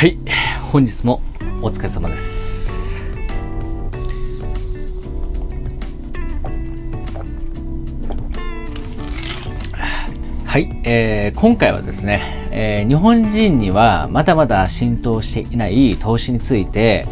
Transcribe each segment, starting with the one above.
はい、本日もお疲れ様です。はい、今回はですね、日本人にはまだまだ浸透していない投資について、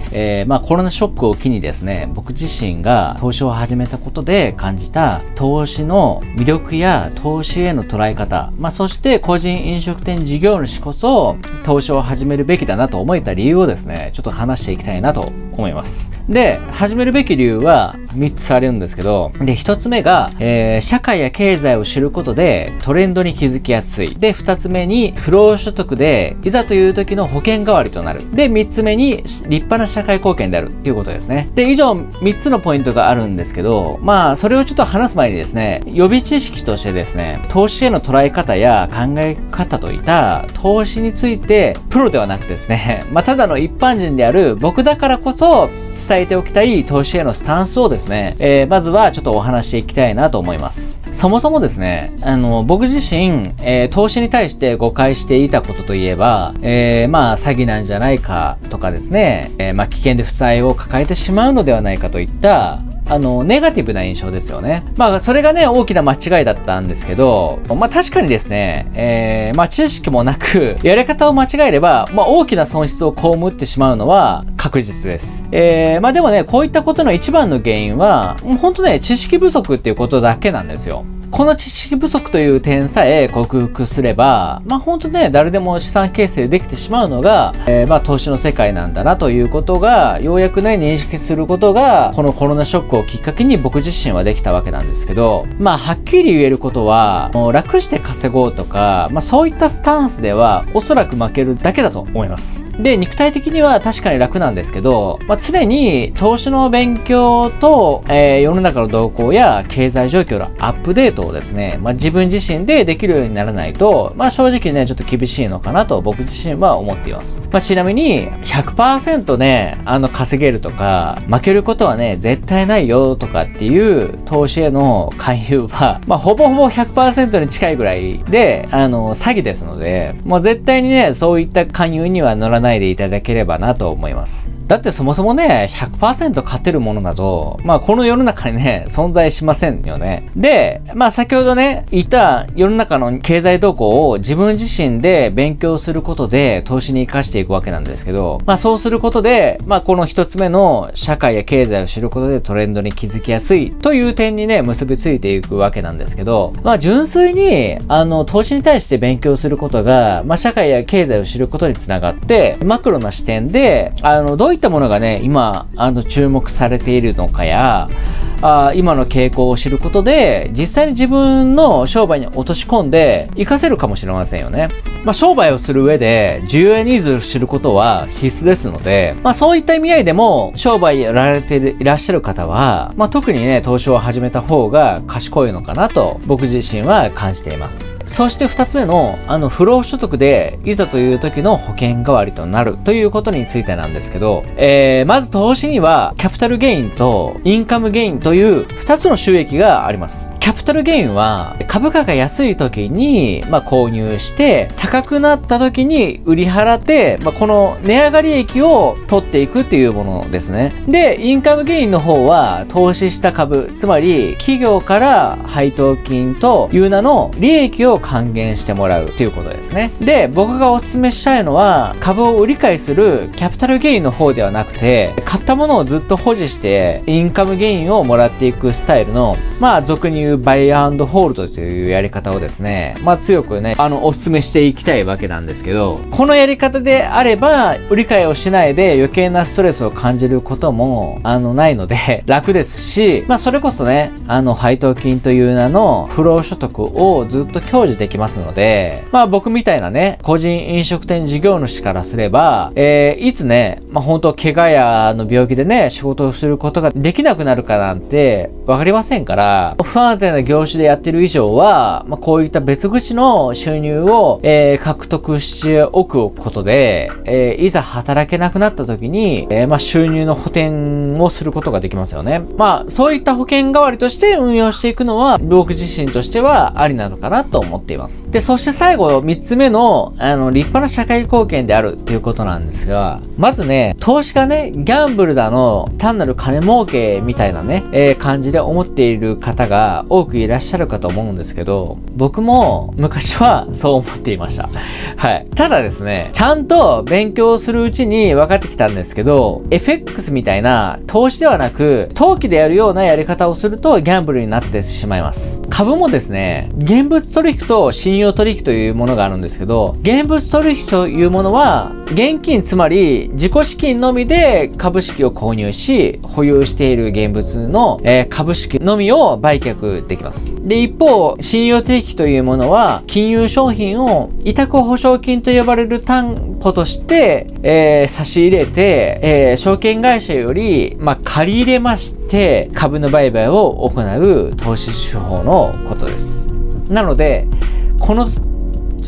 コロナショックを機にですね、僕自身が投資を始めたことで感じた投資の魅力や投資への捉え方、そして個人飲食店事業主こそ投資を始めるべきだなと思えた理由をですね、ちょっと話していきたいなと思います。で、始めるべき理由は3つあるんですけど、で、1つ目が、社会や経済を知ることでトレンドに気づきやすい。で、2つ目に不労所得でいざという時の保険代わりとなる。で、3つ目に立派な社会貢献であるっていうことですね。で、以上3つのポイントがあるんですけど、それをちょっと話す前にですね、予備知識としてですね、投資への捉え方や考え方といった投資についてプロではなくですね、ただの一般人である僕だからこそ伝えておきたい投資へのスタンスをですね、まずはちょっとお話していきたいなと思います。そもそもですね、僕自身、投資に対して誤解していたことといえば、詐欺なんじゃないかとかですね、危険で負債を抱えてしまうのではないかといった、ネガティブな印象ですよね。それがね、大きな間違いだったんですけど、確かにですね、知識もなく、やり方を間違えれば、大きな損失を被ってしまうのは確実です。でもね、こういったことの一番の原因は、本当ね、知識不足っていうことだけなんですよ。この知識不足という点さえ克服すれば、本当ね、誰でも資産形成できてしまうのが、投資の世界なんだなということが、ようやくね、認識することが、このコロナショックをきっかけに僕自身はできたわけなんですけど、はっきり言えることは、もう楽して稼ごうとか、そういったスタンスではおそらく負けるだけだと思います。で、肉体的には確かに楽なんですけど、常に投資の勉強と、世の中の動向や経済状況のアップデートをですね、自分自身でできるようにならないと、正直ね、ちょっと厳しいのかなと僕自身は思っています。ちなみに 100% ね、稼げるとか、負けることはね、絶対ないよとかっていう投資への勧誘は、ほぼほぼ 100% に近いぐらいで、詐欺ですので、絶対にね、そういった勧誘には乗らないでいただければなと思います。だってそもそもね、100% 勝てるものなど、この世の中にね、存在しませんよね。で、先ほどね、言った世の中の経済動向を自分自身で勉強することで投資に活かしていくわけなんですけど、そうすることで、この一つ目の社会や経済を知ることでトレンドに気づきやすいという点にね、結びついていくわけなんですけど、純粋に、投資に対して勉強することが、社会や経済を知ることにつながって、マクロな視点で、どういったものがね、今、注目されているのかや、今の傾向を知ることで、実際に自分の商売に落とし込んで、活かせるかもしれませんよね。商売をする上で、需要やニーズを知ることは必須ですので、そういった意味合いでも、商売やられていらっしゃる方は、特にね、投資を始めた方が賢いのかなと、僕自身は感じています。そして2つ目の、不労所得で、いざという時の保険代わりとなるということについてなんですけど、まず投資にはキャピタルゲインとインカムゲインという2つの収益があります。キャピタルゲインは株価が安い時に、購入して高くなった時に売り払って、この値上がり益を取っていくっていうものですね。で、インカムゲインの方は投資した株、つまり企業から配当金という名の利益を還元してもらうということですね。で、僕がお勧めしたいのは株を売り買いするキャピタルゲインの方ではなくて、買ったものをずっと保持してインカムゲインをもらっていくスタイルの、俗に言うバイアンドホールドというやり方をですね、強くね、お勧めしていきたいわけなんですけど、このやり方であれば、売り買いをしないで余計なストレスを感じることも、ないので楽ですし、それこそね、配当金という名の不労所得をずっと享受できますので、僕みたいなね、個人飲食店事業主からすれば、いつね、本当怪我やの病気でね、仕事をすることができなくなるかなんて分かりませんから、不安定な業種でやってる以上は、こういった別口の収入を、獲得しておくことで、いざ働けなくなった時に、収入の補填をすることができますよね。そういった保険代わりとして運用していくのは、僕自身としてはありなのかなと思います。思っています。で、そして最後、3つ目の、立派な社会貢献であるということなんですが、まずね、投資がね、ギャンブルだの、単なる金儲けみたいなね、感じで思っている方が多くいらっしゃるかと思うんですけど、僕も昔はそう思っていました。はい。ただですね、ちゃんと勉強するうちに分かってきたんですけど、FX みたいな投資ではなく、投機でやるようなやり方をするとギャンブルになってしまいます。株もですね、現物取引と信用取引というものがあるんですけど、現物取引というものは、現金つまり自己資金のみで株式を購入し、保有している現物の、株式のみを売却できます。で、一方、信用取引というものは、金融商品を委託保証金と呼ばれる担保として、差し入れて、証券会社より、借り入れまして、株の売買を行う投資手法のことです。なので、この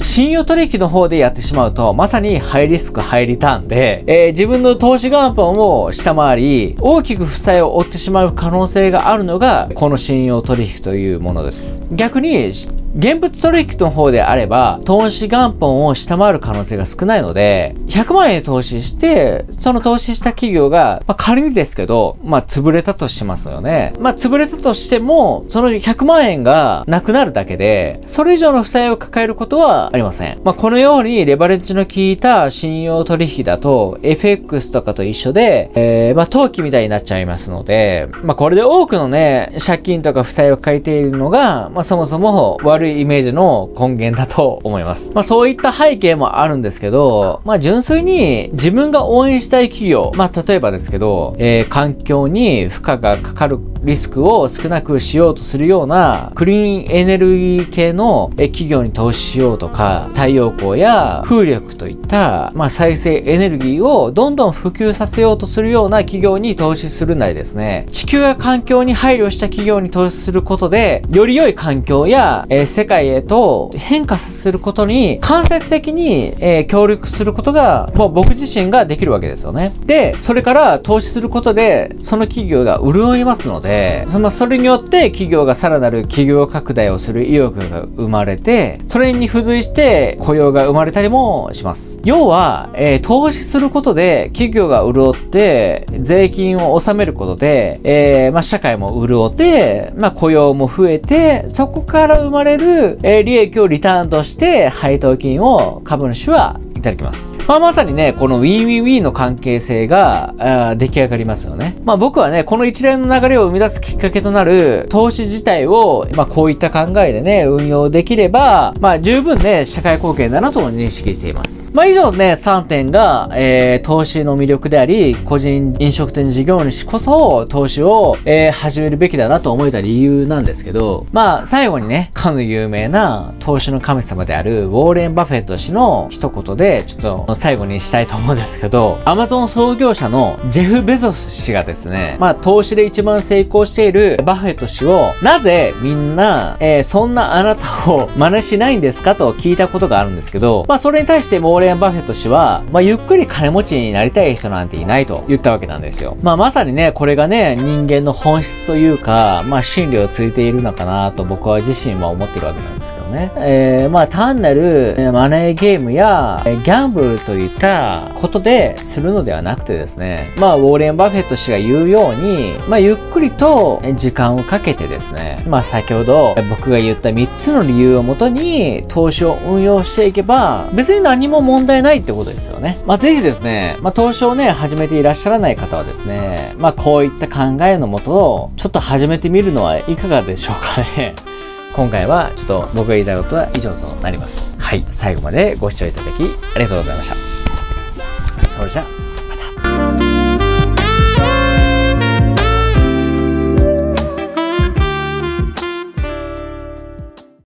信用取引の方でやってしまうと、まさにハイリスク、ハイリターンで、自分の投資元本を下回り、大きく負債を負ってしまう可能性があるのが、この信用取引というものです。逆に、現物取引の方であれば、投資元本を下回る可能性が少ないので、100万円投資して、その投資した企業が、仮にですけど、潰れたとしますよね。潰れたとしても、その100万円がなくなるだけで、それ以上の負債を抱えることはありません。このようにレバレッジの効いた信用取引だと、FX とかと一緒で、投機みたいになっちゃいますので、これで多くのね、借金とか負債を抱えているのが、そもそも悪いイメージの根源だと思います。そういった背景もあるんですけど、純粋に自分が応援したい企業、例えばですけど、環境に負荷がかかるリスクを少なくしようとするようなクリーンエネルギー系の企業に投資しようとか、太陽光や風力といった、再生エネルギーをどんどん普及させようとするような企業に投資するなりですね、地球や環境に配慮した企業に投資することで、より良い環境や、世界へと変化させることに間接的に、協力することが、僕自身ができるわけですよね。で、それから投資することで、その企業が潤いますので、それによって企業がさらなる企業拡大をする意欲が生まれて、それに付随して雇用が生まれたりもします。要は、投資することで企業が潤って、税金を納めることで、社会も潤って、雇用も増えて、そこから生まれる、利益をリターンとして配当金を株主はいただきます。まさにね、このウィンウィンウィンの関係性が、出来上がりますよね。僕はね、この一連の流れを生み出すきっかけとなる投資自体を、こういった考えでね、運用できれば、十分ね、社会貢献だなと認識しています。以上ね、3点が、投資の魅力であり、個人飲食店事業主こそ投資を、始めるべきだなと思えた理由なんですけど、最後にね、かの有名な投資の神様であるウォーレン・バフェット氏の一言で、ちょっと最後にしたいと思うんですけど、アマゾン創業者のジェフ・ベゾス氏がですね、投資で一番成功しているバフェット氏を、なぜみんな、そんなあなたを真似しないんですかと聞いたことがあるんですけど、それに対してウォーレン・バフェット氏は、ゆっくり金持ちになりたい人なんていないと言ったわけなんですよ。まさにね、これがね、人間の本質というか、真理をついているのかなと僕は自身は思ってるわけなんですけどね。単なるマネーゲームや、ギャンブルといったことでするのではなくてですね、ウォーレン・バフェット氏が言うように、ゆっくりと時間をかけてですね、先ほど僕が言った3つの理由をもとに投資を運用していけば、別に何も問題ないってことですよね。ぜひですね、投資をね、始めていらっしゃらない方はですね、こういった考えのもと、ちょっと始めてみるのはいかがでしょうかね。今回はちょっと僕が言いたいことは以上となります。はい。最後までご視聴いただきありがとうございました。それじゃあ。